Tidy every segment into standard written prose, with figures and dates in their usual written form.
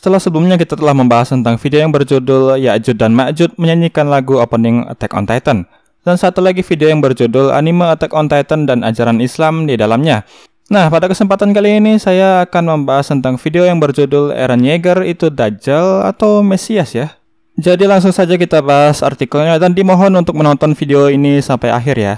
Setelah sebelumnya kita telah membahas tentang video yang berjudul Ya'juj dan Ma'juj menyanyikan lagu opening Attack on Titan, dan satu lagi video yang berjudul anime Attack on Titan dan ajaran Islam di dalamnya. Nah, pada kesempatan kali ini saya akan membahas tentang video yang berjudul Eren Yeager itu Dajjal atau Mesias ya. Jadi langsung saja kita bahas artikelnya dan dimohon untuk menonton video ini sampai akhir ya.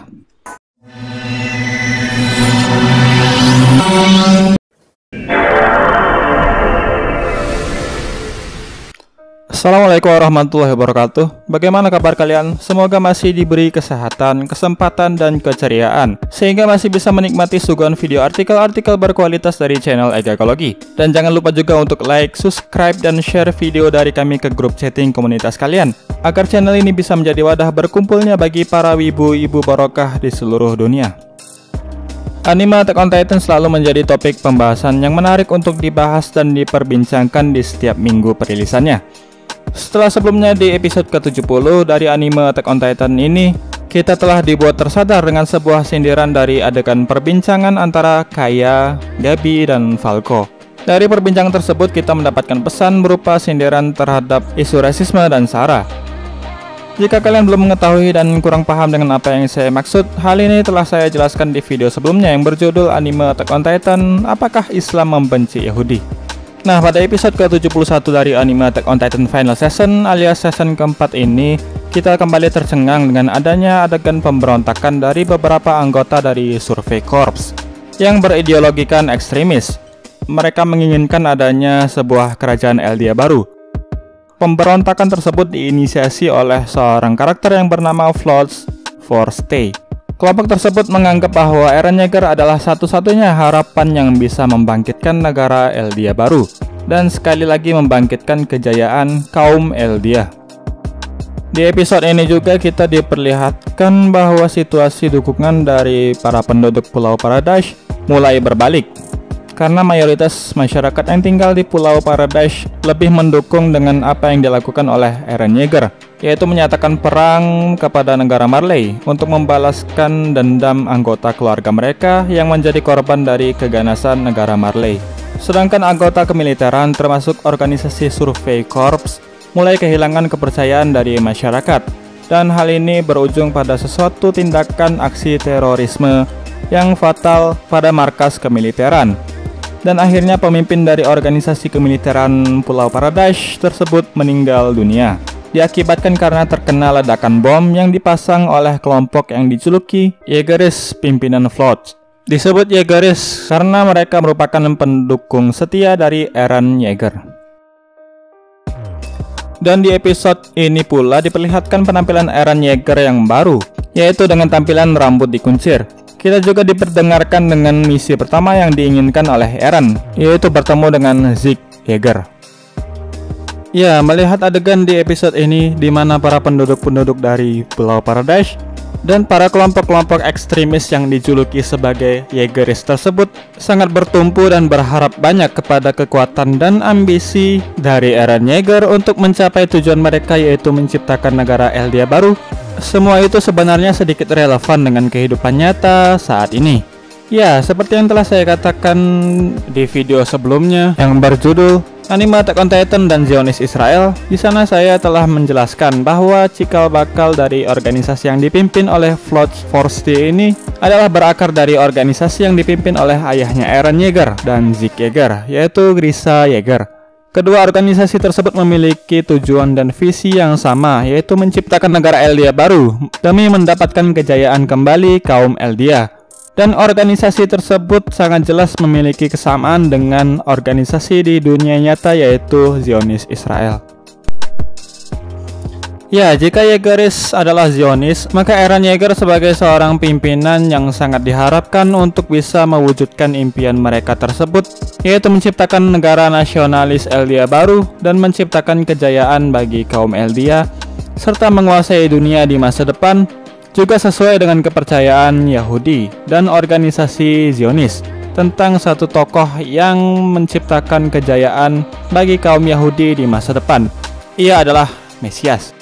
Assalamualaikum warahmatullahi wabarakatuh. Bagaimana kabar kalian? Semoga masih diberi kesehatan, kesempatan, dan keceriaan sehingga masih bisa menikmati suguhan video artikel-artikel berkualitas dari channel Egagology. Dan jangan lupa juga untuk like, subscribe, dan share video dari kami ke grup chatting komunitas kalian agar channel ini bisa menjadi wadah berkumpulnya bagi para wibu-ibu barokah di seluruh dunia. Anime Attack on Titan selalu menjadi topik pembahasan yang menarik untuk dibahas dan diperbincangkan di setiap minggu perilisannya. Setelah sebelumnya di episode ke-70 dari anime Attack on Titan ini, kita telah dibuat tersadar dengan sebuah sindiran dari adegan perbincangan antara Kaya, Gabi, dan Falco. Dari perbincangan tersebut kita mendapatkan pesan berupa sindiran terhadap isu rasisme dan sara. Jika kalian belum mengetahui dan kurang paham dengan apa yang saya maksud, hal ini telah saya jelaskan di video sebelumnya yang berjudul anime Attack on Titan, Apakah Islam Membenci Yahudi? Nah, pada episode ke-71 dari anime Attack on Titan Final Season alias season keempat ini, kita kembali tercengang dengan adanya adegan pemberontakan dari beberapa anggota dari Survey Corps yang berideologikan ekstremis. Mereka menginginkan adanya sebuah kerajaan Eldia baru. Pemberontakan tersebut diinisiasi oleh seorang karakter yang bernama Floch Forster. Kelompok tersebut menganggap bahwa Eren Yeager adalah satu-satunya harapan yang bisa membangkitkan negara Eldia baru dan sekali lagi membangkitkan kejayaan kaum Eldia. Di episode ini juga kita diperlihatkan bahwa situasi dukungan dari para penduduk Pulau Paradise mulai berbalik, karena mayoritas masyarakat yang tinggal di Pulau Paradise lebih mendukung dengan apa yang dilakukan oleh Eren Yeager, yaitu menyatakan perang kepada negara Marley untuk membalaskan dendam anggota keluarga mereka yang menjadi korban dari keganasan negara Marley. Sedangkan anggota kemiliteran termasuk organisasi Survey Corps mulai kehilangan kepercayaan dari masyarakat, dan hal ini berujung pada sesuatu tindakan aksi terorisme yang fatal pada markas kemiliteran. Dan akhirnya pemimpin dari organisasi kemiliteran Pulau Paradise tersebut meninggal dunia, diakibatkan karena terkena ledakan bom yang dipasang oleh kelompok yang dijuluki Yeageris pimpinan Floch. Disebut Yeageris karena mereka merupakan pendukung setia dari Eren Yeager. Dan di episode ini pula diperlihatkan penampilan Eren Yeager yang baru, yaitu dengan tampilan rambut dikuncir. Kita juga diperdengarkan dengan misi pertama yang diinginkan oleh Eren, yaitu bertemu dengan Zeke Yeager. Ya, melihat adegan di episode ini di mana para penduduk-penduduk dari Pulau Paradise dan para kelompok-kelompok ekstremis yang dijuluki sebagai Yeageris tersebut sangat bertumpu dan berharap banyak kepada kekuatan dan ambisi dari Eren Yeager untuk mencapai tujuan mereka, yaitu menciptakan negara Eldia baru. Semua itu sebenarnya sedikit relevan dengan kehidupan nyata saat ini. Ya, seperti yang telah saya katakan di video sebelumnya yang berjudul Anime Attack on Titan dan Zionis Israel, di sana saya telah menjelaskan bahwa cikal bakal dari organisasi yang dipimpin oleh Floch Forster ini adalah berakar dari organisasi yang dipimpin oleh ayahnya Eren Yeager dan Zeke Yeager, yaitu Grisha Yeager. Kedua organisasi tersebut memiliki tujuan dan visi yang sama, yaitu menciptakan negara Eldia baru demi mendapatkan kejayaan kembali kaum Eldia. Dan organisasi tersebut sangat jelas memiliki kesamaan dengan organisasi di dunia nyata, yaitu Zionis Israel. Ya, jika Yeageris adalah Zionis, maka Eren Yeager sebagai seorang pimpinan yang sangat diharapkan untuk bisa mewujudkan impian mereka tersebut, yaitu menciptakan negara nasionalis Eldia baru dan menciptakan kejayaan bagi kaum Eldia, serta menguasai dunia di masa depan, juga sesuai dengan kepercayaan Yahudi dan organisasi Zionis tentang satu tokoh yang menciptakan kejayaan bagi kaum Yahudi di masa depan. Ia adalah Mesias.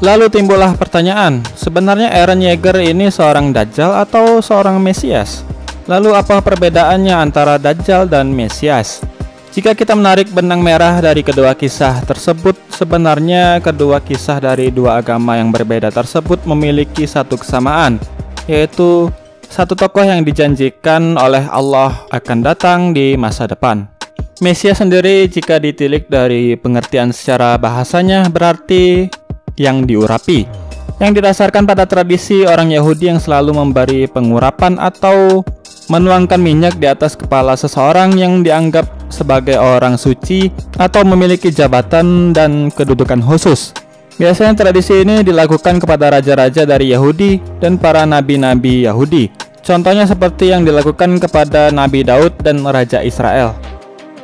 Lalu timbullah pertanyaan, sebenarnya Eren Yeager ini seorang Dajjal atau seorang Mesias? Lalu apa perbedaannya antara Dajjal dan Mesias? Jika kita menarik benang merah dari kedua kisah tersebut, sebenarnya kedua kisah dari dua agama yang berbeda tersebut memiliki satu kesamaan, yaitu satu tokoh yang dijanjikan oleh Allah akan datang di masa depan. Mesias sendiri jika ditilik dari pengertian secara bahasanya berarti yang diurapi, yang didasarkan pada tradisi orang Yahudi yang selalu memberi pengurapan atau menuangkan minyak di atas kepala seseorang yang dianggap sebagai orang suci atau memiliki jabatan dan kedudukan khusus. Biasanya tradisi ini dilakukan kepada raja-raja dari Yahudi dan para nabi-nabi Yahudi. Contohnya seperti yang dilakukan kepada Nabi Daud dan Raja Israel.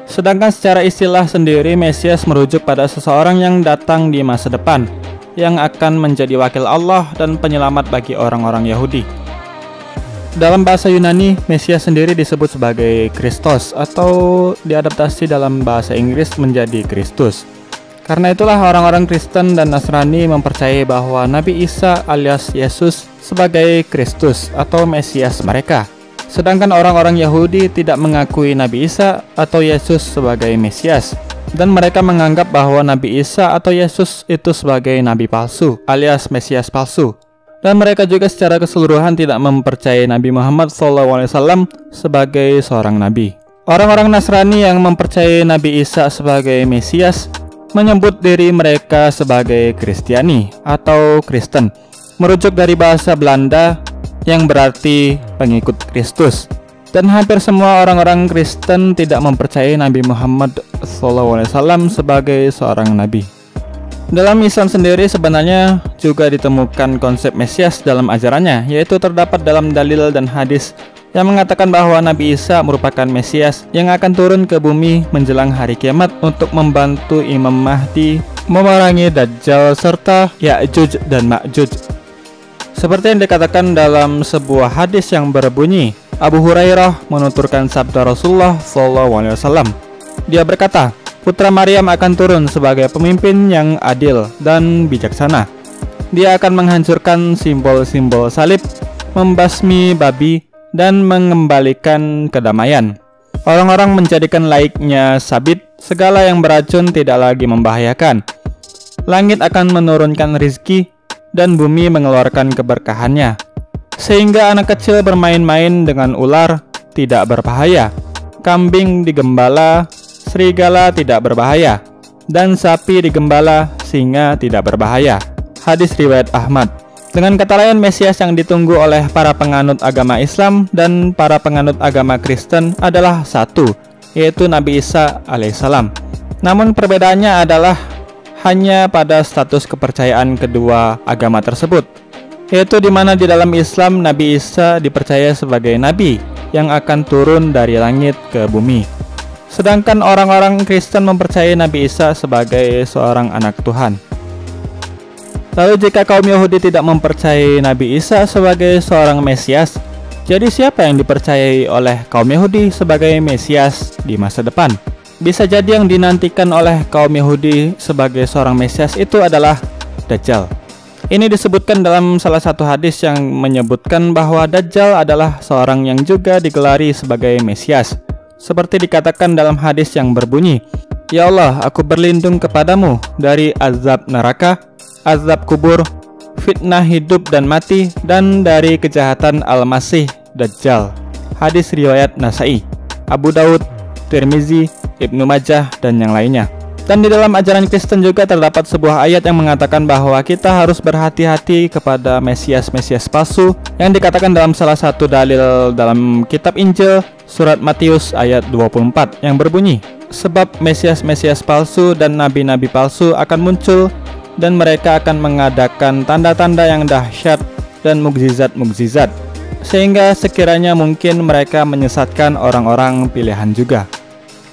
Sedangkan secara istilah sendiri, Mesias merujuk pada seseorang yang datang di masa depan, yang akan menjadi wakil Allah dan penyelamat bagi orang-orang Yahudi. Dalam bahasa Yunani, Mesias sendiri disebut sebagai Kristos atau diadaptasi dalam bahasa Inggris menjadi Kristus. Karena itulah orang-orang Kristen dan Nasrani mempercayai bahwa Nabi Isa alias Yesus sebagai Kristus atau Mesias mereka. Sedangkan orang-orang Yahudi tidak mengakui Nabi Isa atau Yesus sebagai Mesias, dan mereka menganggap bahwa Nabi Isa atau Yesus itu sebagai nabi palsu alias Mesias palsu. Dan mereka juga secara keseluruhan tidak mempercayai Nabi Muhammad SAW sebagai seorang nabi. Orang-orang Nasrani yang mempercayai Nabi Isa sebagai Mesias menyebut diri mereka sebagai Kristiani atau Kristen, merujuk dari bahasa Belanda yang berarti pengikut Kristus. Dan hampir semua orang-orang Kristen tidak mempercayai Nabi Muhammad SAW sebagai seorang nabi. Dalam Islam sendiri sebenarnya juga ditemukan konsep Mesias dalam ajarannya, yaitu terdapat dalam dalil dan hadis yang mengatakan bahwa Nabi Isa merupakan Mesias yang akan turun ke bumi menjelang hari kiamat untuk membantu Imam Mahdi memerangi Dajjal serta Ya'juj dan Ma'juj. Seperti yang dikatakan dalam sebuah hadis yang berbunyi, Abu Hurairah menuturkan sabda Rasulullah SAW. Dia berkata, Putra Maryam akan turun sebagai pemimpin yang adil dan bijaksana. Dia akan menghancurkan simbol-simbol salib, membasmi babi, dan mengembalikan kedamaian. Orang-orang menjadikan laiknya sabit, segala yang beracun tidak lagi membahayakan. Langit akan menurunkan rizki, dan bumi mengeluarkan keberkahannya. Sehingga anak kecil bermain-main dengan ular tidak berbahaya, kambing digembala, serigala tidak berbahaya, dan sapi digembala, singa tidak berbahaya. Hadis riwayat Ahmad. Dengan kata lain, Mesias yang ditunggu oleh para penganut agama Islam dan para penganut agama Kristen adalah satu, yaitu Nabi Isa alaihissalam. Namun perbedaannya adalah hanya pada status kepercayaan kedua agama tersebut, yaitu di mana di dalam Islam Nabi Isa dipercaya sebagai nabi yang akan turun dari langit ke bumi. Sedangkan orang-orang Kristen mempercayai Nabi Isa sebagai seorang anak Tuhan. Lalu jika kaum Yahudi tidak mempercayai Nabi Isa sebagai seorang Mesias, jadi siapa yang dipercayai oleh kaum Yahudi sebagai Mesias di masa depan? Bisa jadi yang dinantikan oleh kaum Yahudi sebagai seorang Mesias itu adalah Dajjal. Ini disebutkan dalam salah satu hadis yang menyebutkan bahwa Dajjal adalah seorang yang juga digelari sebagai Mesias. Seperti dikatakan dalam hadis yang berbunyi, Ya Allah, aku berlindung kepadamu dari azab neraka, azab kubur, fitnah hidup dan mati, dan dari kejahatan Al-Masih Dajjal. Hadis riwayat Nasa'i, Abu Daud, Tirmizi, Ibnu Majah, dan yang lainnya. Dan di dalam ajaran Kristen juga terdapat sebuah ayat yang mengatakan bahwa kita harus berhati-hati kepada Mesias-Mesias palsu yang dikatakan dalam salah satu dalil dalam kitab Injil, Surat Matius ayat 24 yang berbunyi, Sebab Mesias-Mesias palsu dan nabi-nabi palsu akan muncul dan mereka akan mengadakan tanda-tanda yang dahsyat dan mukjizat-mukjizat, sehingga sekiranya mungkin mereka menyesatkan orang-orang pilihan juga.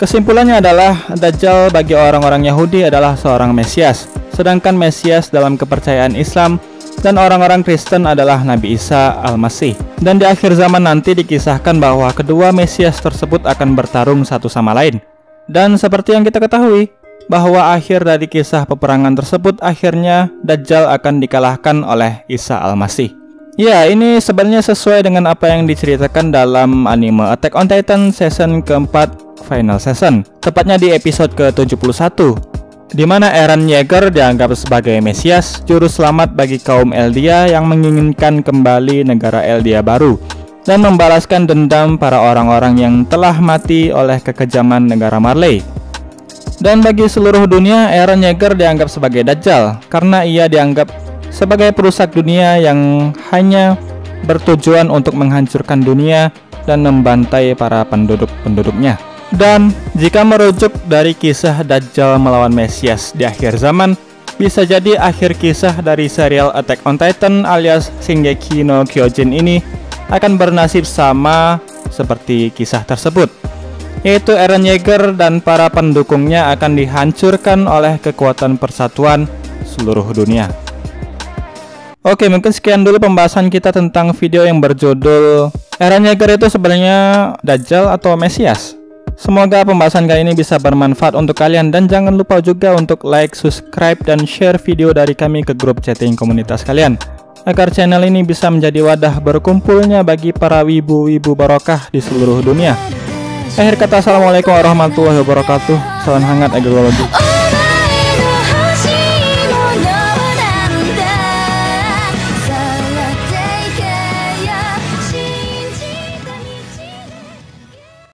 Kesimpulannya adalah Dajjal bagi orang-orang Yahudi adalah seorang Mesias, sedangkan Mesias dalam kepercayaan Islam dan orang-orang Kristen adalah Nabi Isa Al-Masih. Dan di akhir zaman nanti dikisahkan bahwa kedua Mesias tersebut akan bertarung satu sama lain. Dan seperti yang kita ketahui, bahwa akhir dari kisah peperangan tersebut akhirnya Dajjal akan dikalahkan oleh Isa Al-Masih. Ya, ini sebenarnya sesuai dengan apa yang diceritakan dalam anime Attack on Titan season keempat Final Season, tepatnya di episode ke-71, di mana Eren Yeager dianggap sebagai Mesias, juru selamat bagi kaum Eldia yang menginginkan kembali negara Eldia baru dan membalaskan dendam para orang-orang yang telah mati oleh kekejaman negara Marley. Dan bagi seluruh dunia, Eren Yeager dianggap sebagai Dajjal karena ia dianggap sebagai perusak dunia yang hanya bertujuan untuk menghancurkan dunia dan membantai para penduduk-penduduknya. Dan jika merujuk dari kisah Dajjal melawan Mesias di akhir zaman, bisa jadi akhir kisah dari serial Attack on Titan alias Shingeki no Kyojin ini akan bernasib sama seperti kisah tersebut, yaitu Eren Yeager dan para pendukungnya akan dihancurkan oleh kekuatan persatuan seluruh dunia. Oke, mungkin sekian dulu pembahasan kita tentang video yang berjudul Eren Yeager itu sebenarnya Dajjal atau Mesias. Semoga pembahasan kali ini bisa bermanfaat untuk kalian, dan jangan lupa juga untuk like, subscribe, dan share video dari kami ke grup chatting komunitas kalian, agar channel ini bisa menjadi wadah berkumpulnya bagi para wibu-wibu barokah di seluruh dunia. Akhir kata, assalamualaikum warahmatullahi wabarakatuh. Salam hangat Egagology.